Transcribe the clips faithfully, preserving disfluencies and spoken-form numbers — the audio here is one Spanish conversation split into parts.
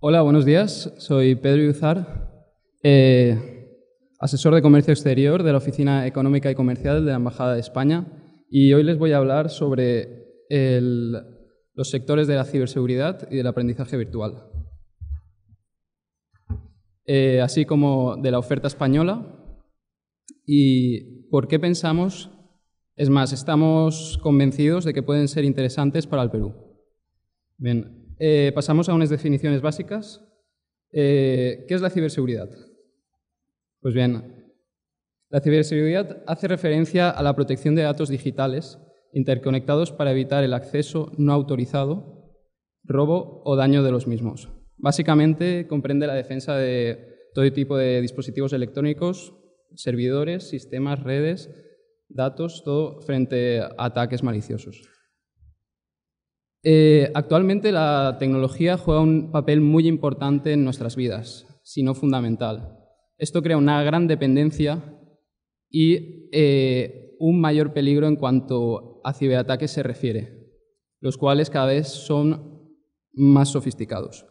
Hola, buenos días. Soy Pedro Lluzar, eh, asesor de Comercio Exterior de la Oficina Económica y Comercial de la Embajada de España, y hoy les voy a hablar sobre el, los sectores de la ciberseguridad y del aprendizaje virtual, eh, así como de la oferta española y por qué pensamos, es más, estamos convencidos de que pueden ser interesantes para el Perú. Bien. Eh, pasamos a unas definiciones básicas. Eh, ¿Qué es la ciberseguridad? Pues bien, la ciberseguridad hace referencia a la protección de datos digitales interconectados para evitar el acceso no autorizado, robo o daño de los mismos. Básicamente comprende la defensa de todo tipo de dispositivos electrónicos, servidores, sistemas, redes, datos, todo frente a ataques maliciosos. Eh, actualmente la tecnología juega un papel muy importante en nuestras vidas, si no fundamental. Esto crea una gran dependencia y eh, un mayor peligro en cuanto a ciberataques se refiere, los cuales cada vez son más sofisticados.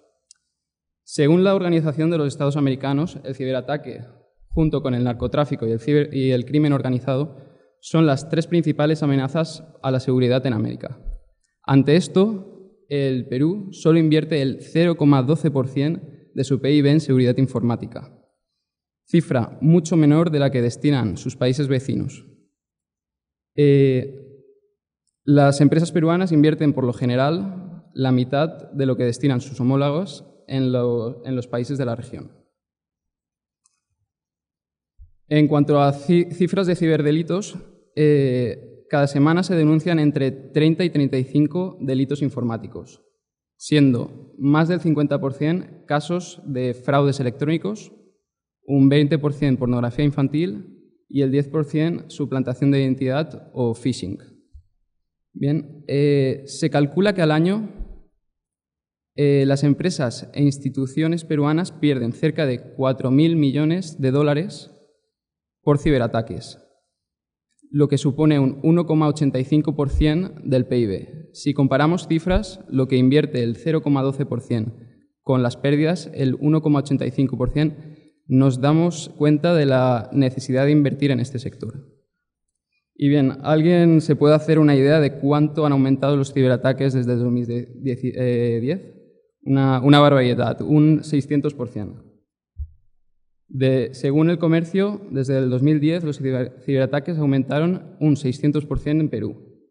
Según la Organización de los Estados Americanos, el ciberataque, junto con el narcotráfico y el, ciber y el crimen organizado, son las tres principales amenazas a la seguridad en América. Ante esto, el Perú solo invierte el cero coma doce por ciento de su P I B en seguridad informática, cifra mucho menor de la que destinan sus países vecinos. Eh, las empresas peruanas invierten, por lo general, la mitad de lo que destinan sus homólogos en, lo, en los países de la región. En cuanto a cifras de ciberdelitos, eh, cada semana se denuncian entre treinta y treinta y cinco delitos informáticos, siendo más del cincuenta por ciento casos de fraudes electrónicos, un veinte por ciento pornografía infantil y el diez por ciento suplantación de identidad o phishing. Bien, eh, se calcula que al año eh, las empresas e instituciones peruanas pierden cerca de cuatro mil millones de dólares por ciberataques, lo que supone un uno coma ochenta y cinco por ciento del P I B. Si comparamos cifras, lo que invierte el cero coma doce por ciento con las pérdidas, el uno coma ochenta y cinco por ciento, nos damos cuenta de la necesidad de invertir en este sector. Y bien, ¿alguien se puede hacer una idea de cuánto han aumentado los ciberataques desde el dos mil diez? Una, una barbaridad, un seiscientos por ciento. De, según el comercio, desde el dos mil diez los ciberataques aumentaron un seiscientos por ciento en Perú.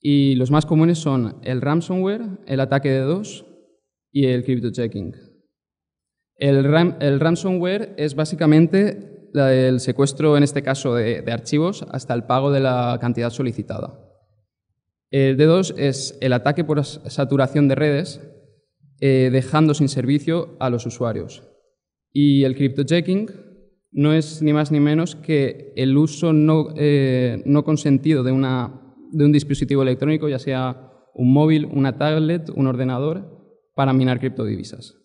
Y los más comunes son el ransomware, el ataque de DDoS y el cryptojacking. El, ram, el ransomware es básicamente la, el secuestro, en este caso, de, de archivos hasta el pago de la cantidad solicitada. El DDoS es el ataque por saturación de redes, eh, dejando sin servicio a los usuarios. Y el cryptojacking no es ni más ni menos que el uso no, eh, no consentido de, una, de un dispositivo electrónico, ya sea un móvil, una tablet, un ordenador, para minar criptodivisas.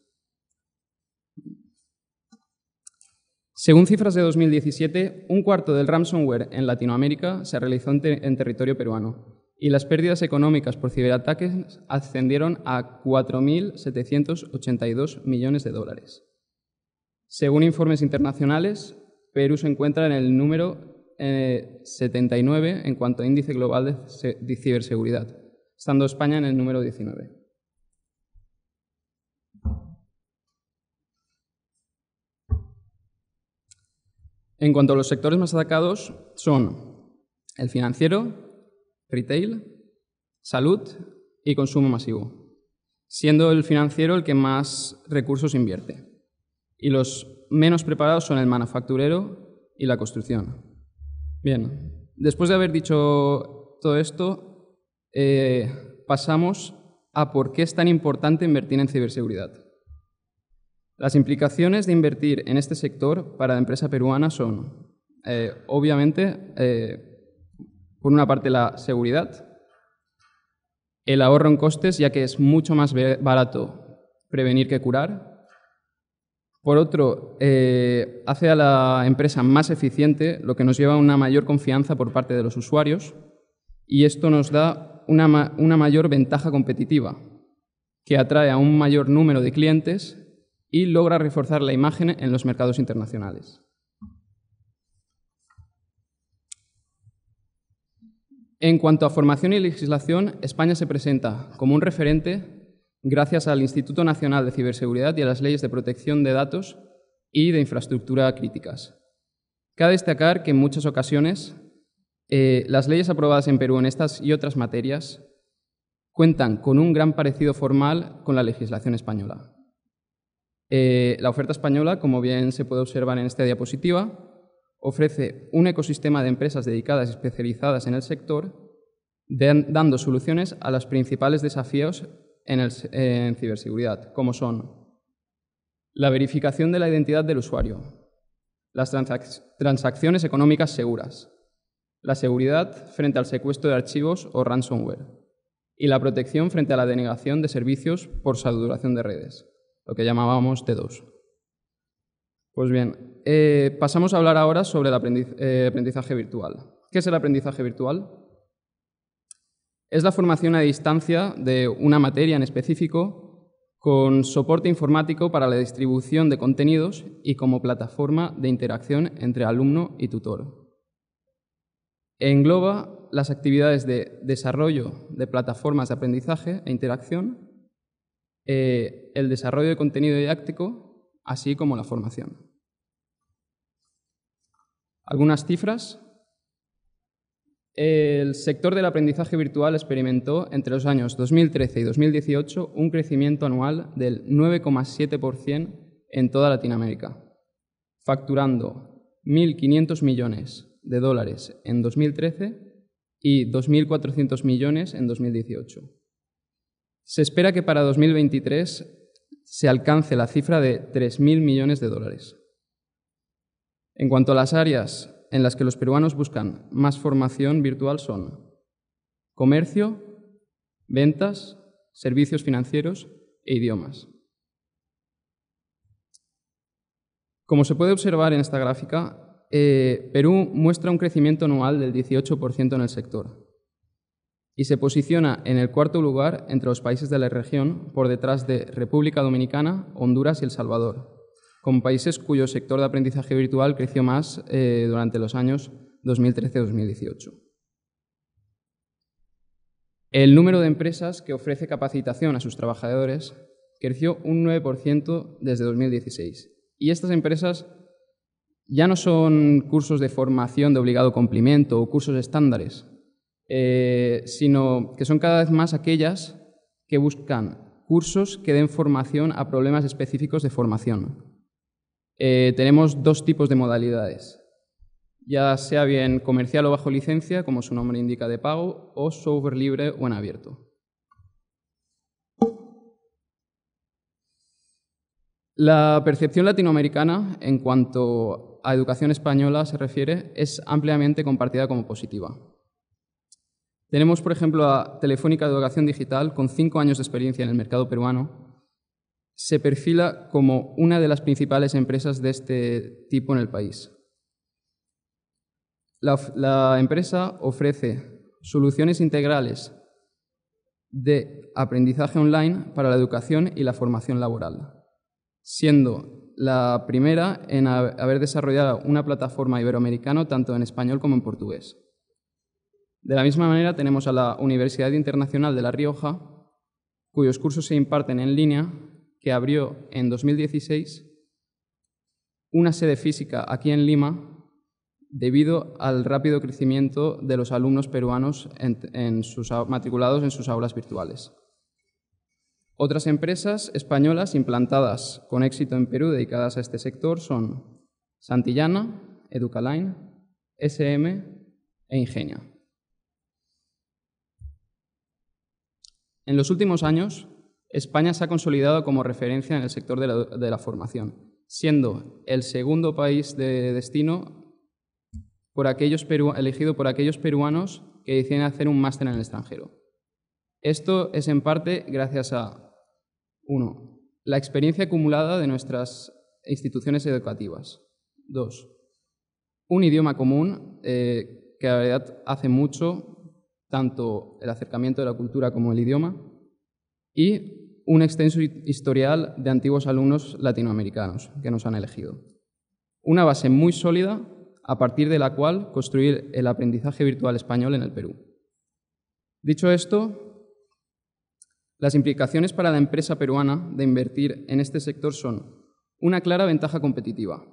Según cifras de dos mil diecisiete, un cuarto del ransomware en Latinoamérica se realizó en, ter en territorio peruano y las pérdidas económicas por ciberataques ascendieron a cuatro mil setecientos ochenta y dos millones de dólares. Según informes internacionales, Perú se encuentra en el número eh, setenta y nueve en cuanto a índice global de ciberseguridad, estando España en el número diecinueve. En cuanto a los sectores más atacados, son el financiero, retail, salud y consumo masivo, siendo el financiero el que más recursos invierte. Y los menos preparados son el manufacturero y la construcción. Bien, después de haber dicho todo esto, eh, pasamos a por qué es tan importante invertir en ciberseguridad. Las implicaciones de invertir en este sector para la empresa peruana son, eh, obviamente, eh, por una parte la seguridad, el ahorro en costes, ya que es mucho más barato prevenir que curar. Por otro, eh, hace a la empresa más eficiente, lo que nos lleva a una mayor confianza por parte de los usuarios, y esto nos da una, ma una mayor ventaja competitiva, que atrae a un mayor número de clientes y logra reforzar la imagen en los mercados internacionales. En cuanto a formación y legislación, España se presenta como un referente gracias al Instituto Nacional de Ciberseguridad y a las leyes de protección de datos y de infraestructura críticas. Cabe destacar que en muchas ocasiones eh, las leyes aprobadas en Perú en estas y otras materias cuentan con un gran parecido formal con la legislación española. Eh, la oferta española, como bien se puede observar en esta diapositiva, ofrece un ecosistema de empresas dedicadas y especializadas en el sector, de, dando soluciones a los principales desafíos en, el, en ciberseguridad, como son la verificación de la identidad del usuario, las transac transacciones económicas seguras, la seguridad frente al secuestro de archivos o ransomware y la protección frente a la denegación de servicios por saturación de redes, lo que llamábamos T dos. Pues bien, Eh, pasamos a hablar ahora sobre el aprendiz- eh, aprendizaje virtual. ¿Qué es el aprendizaje virtual? Es la formación a distancia de una materia en específico con soporte informático para la distribución de contenidos y como plataforma de interacción entre alumno y tutor. Engloba las actividades de desarrollo de plataformas de aprendizaje e interacción, eh, el desarrollo de contenido didáctico, así como la formación. Algunas cifras. El sector del aprendizaje virtual experimentó entre los años dos mil trece y dos mil dieciocho un crecimiento anual del nueve coma siete por ciento en toda Latinoamérica, facturando mil quinientos millones de dólares en dos mil trece y dos mil cuatrocientos millones en dos mil dieciocho. Se espera que para dos mil veintitrés se alcance la cifra de tres mil millones de dólares. En cuanto a las áreas en las que los peruanos buscan más formación virtual son comercio, ventas, servicios financieros e idiomas. Como se puede observar en esta gráfica, eh, Perú muestra un crecimiento anual del dieciocho por ciento en el sector y se posiciona en el cuarto lugar entre los países de la región por detrás de República Dominicana, Honduras y El Salvador, con países cuyo sector de aprendizaje virtual creció más eh, durante los años dos mil trece a dos mil dieciocho. El número de empresas que ofrece capacitación a sus trabajadores creció un nueve por ciento desde dos mil dieciséis. Y estas empresas ya no son cursos de formación de obligado cumplimiento o cursos estándares, eh, sino que son cada vez más aquellas que buscan cursos que den formación a problemas específicos de formación. Eh, tenemos dos tipos de modalidades, ya sea bien comercial o bajo licencia, como su nombre indica, de pago, o software libre o en abierto. La percepción latinoamericana en cuanto a educación española se refiere es ampliamente compartida como positiva. Tenemos, por ejemplo, a Telefónica de Educación Digital, con cinco años de experiencia en el mercado peruano, se perfila como una de las principales empresas de este tipo en el país. La, la empresa ofrece soluciones integrales de aprendizaje online para la educación y la formación laboral, siendo la primera en haber desarrollado una plataforma iberoamericana tanto en español como en portugués. De la misma manera tenemos a la Universidad Internacional de La Rioja, cuyos cursos se imparten en línea, que abrió en dos mil dieciséis una sede física aquí en Lima debido al rápido crecimiento de los alumnos peruanos en, en sus, matriculados en sus aulas virtuales. Otras empresas españolas implantadas con éxito en Perú dedicadas a este sector son Santillana, EducaLine, S M e Ingenia. En los últimos años, España se ha consolidado como referencia en el sector de la, de la formación, siendo el segundo país de destino por aquellos peru- elegido por aquellos peruanos que deciden hacer un máster en el extranjero. Esto es en parte gracias a, uno, la experiencia acumulada de nuestras instituciones educativas, dos, un idioma común eh, que la verdad hace mucho, tanto el acercamiento de la cultura como el idioma, y un extenso historial de antiguos alumnos latinoamericanos que nos han elegido. Una base muy sólida a partir de la cual construir el aprendizaje virtual español en el Perú. Dicho esto, las implicaciones para la empresa peruana de invertir en este sector son una clara ventaja competitiva,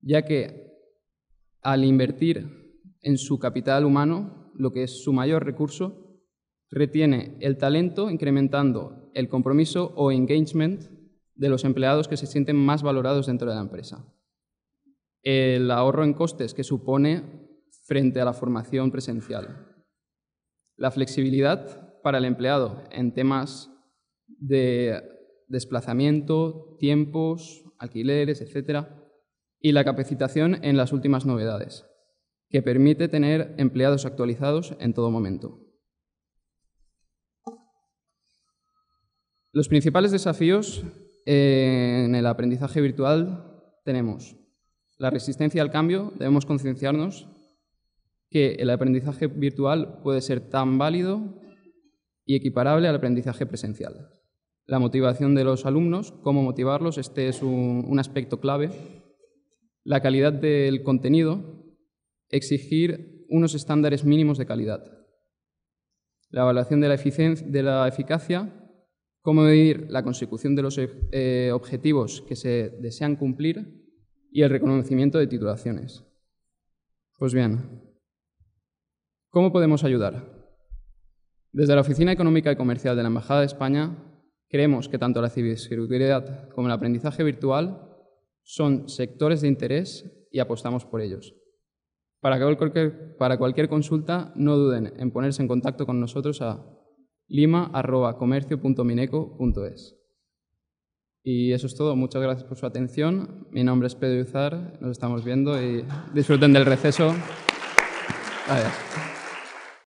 ya que al invertir en su capital humano, lo que es su mayor recurso, retiene el talento incrementando el compromiso o engagement de los empleados que se sienten más valorados dentro de la empresa. El ahorro en costes que supone frente a la formación presencial. La flexibilidad para el empleado en temas de desplazamiento, tiempos, alquileres, etcétera. Y la capacitación en las últimas novedades, que permite tener empleados actualizados en todo momento. Los principales desafíos en el aprendizaje virtual tenemos la resistencia al cambio. Debemos concienciarnos que el aprendizaje virtual puede ser tan válido y equiparable al aprendizaje presencial. La motivación de los alumnos, cómo motivarlos, este es un, un aspecto clave. La calidad del contenido, exigir unos estándares mínimos de calidad. La evaluación de la, de la eficacia, cómo medir la consecución de los eh, objetivos que se desean cumplir y el reconocimiento de titulaciones. Pues bien, ¿cómo podemos ayudar? Desde la Oficina Económica y Comercial de la Embajada de España, creemos que tanto la ciberseguridad como el aprendizaje virtual son sectores de interés y apostamos por ellos. Para cualquier, para cualquier consulta, no duden en ponerse en contacto con nosotros a lima arroba comercio punto mineco punto es. Y eso es todo. Muchas gracias por su atención. Mi nombre es Pedro Lluzar. Nos estamos viendo y disfruten del receso. Adiós.